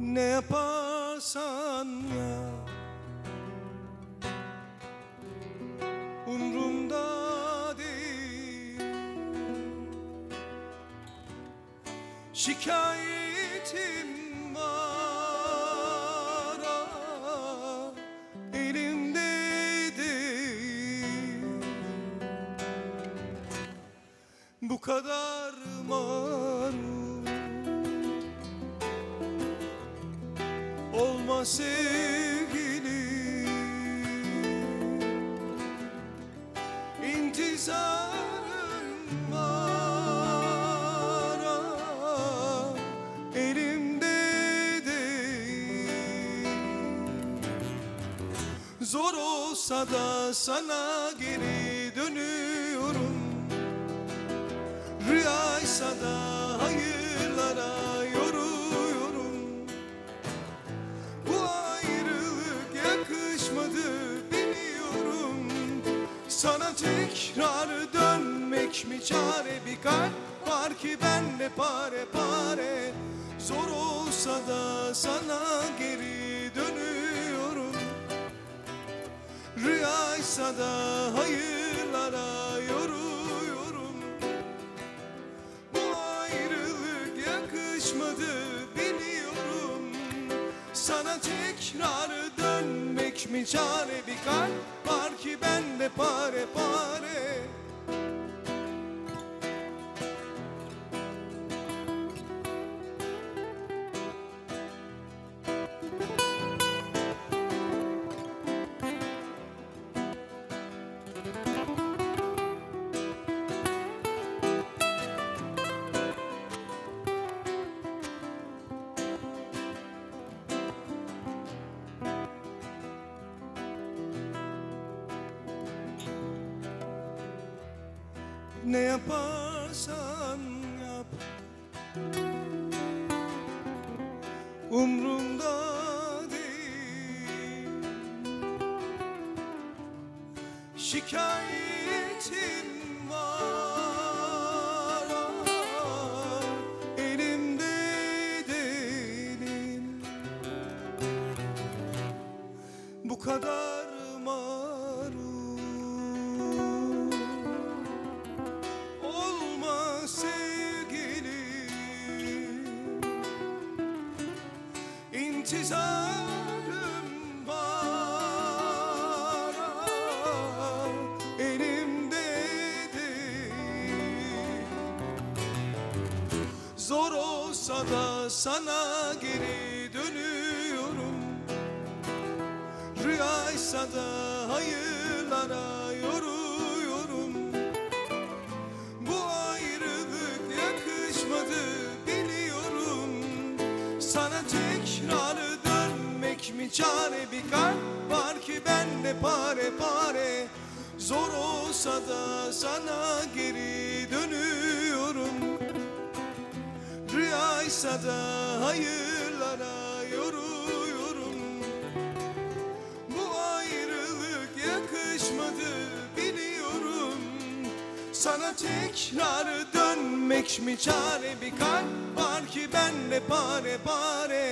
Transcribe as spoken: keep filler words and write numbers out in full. Ne yaparsan yap, umrumda değil. Şikayetim var, ah, elimde değil. Bu kadar maruz olma sevgilim, intizarım var, ah, elimde değil. Zor olsa da sana geri dönüyorum, rüyaysa da hayırlara sana tekrar dönmek mi çare? Bir kalp var ki benle pare pare. Zor olsa da sana geri dönüyorum, rüyaysa da hayırlara yoruyorum. Bu ayrılık yakışmadı biliyorum. Sana tekrar dönmek mi çare? Bir kalp var ki benle pare pare. Ne yaparsan yap, umrumda değil. Şikayetim var, ah, elimde değil. Bu kadar maruz İntizarım var, ah, elimde değil. Zor olsa da sana geri dönüyorum, rüyaysa da hayırlara yoruyorum. Bu ayrılık yakışmadı biliyorum. Sana tekrar mi çare? Bir kalp var ki benle pare pare. Zor olsa da sana geri dönüyorum, rüyaysa da hayırlara yoruyorum. Bu ayrılık yakışmadı biliyorum. Sana tekrar dönmek mi çare? Bir kalp var ki benle pare pare.